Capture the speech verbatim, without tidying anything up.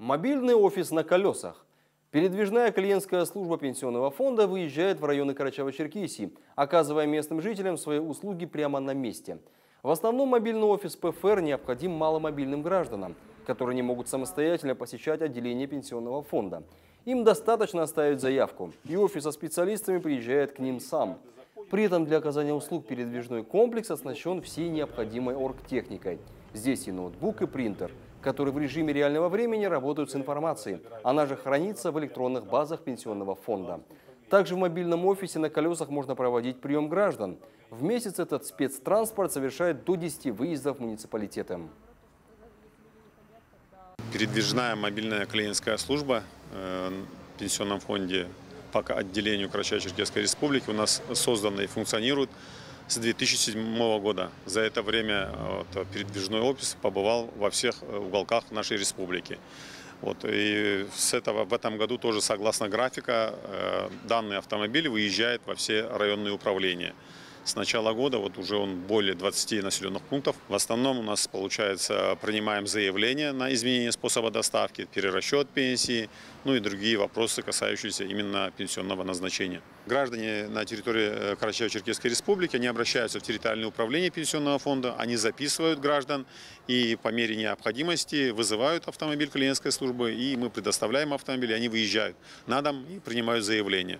Мобильный офис на колесах. Передвижная клиентская служба пенсионного фонда выезжает в районы Карачаево-Черкесии, оказывая местным жителям свои услуги прямо на месте. В основном мобильный офис Пэ Эф Эр необходим маломобильным гражданам, которые не могут самостоятельно посещать отделение пенсионного фонда. Им достаточно оставить заявку, и офис со специалистами приезжает к ним сам. При этом для оказания услуг передвижной комплекс оснащен всей необходимой оргтехникой. Здесь и ноутбук, и принтер, которые в режиме реального времени работают с информацией. Она же хранится в электронных базах пенсионного фонда. Также в мобильном офисе на колесах можно проводить прием граждан. В месяц этот спецтранспорт совершает до десяти выездов муниципалитета. Передвижная мобильная клиентская служба в пенсионном фонде по отделению Карачаево-Черкесской республики у нас создана и функционирует с две тысячи седьмого года. За это время вот, передвижной офис побывал во всех уголках нашей республики. Вот, и с этого, в этом году тоже, согласно графика, э, данный автомобиль выезжает во все районные управления. С начала года вот, уже он более двадцати населенных пунктов. В основном у нас, получается, принимаем заявления на изменение способа доставки, перерасчет пенсии, ну и другие вопросы, касающиеся именно пенсионного назначения. Граждане на территории Карачаево-Черкесской республики, они обращаются в территориальное управление пенсионного фонда, они записывают граждан и по мере необходимости вызывают автомобиль клиентской службы, и мы предоставляем автомобиль, они выезжают на дом и принимают заявление.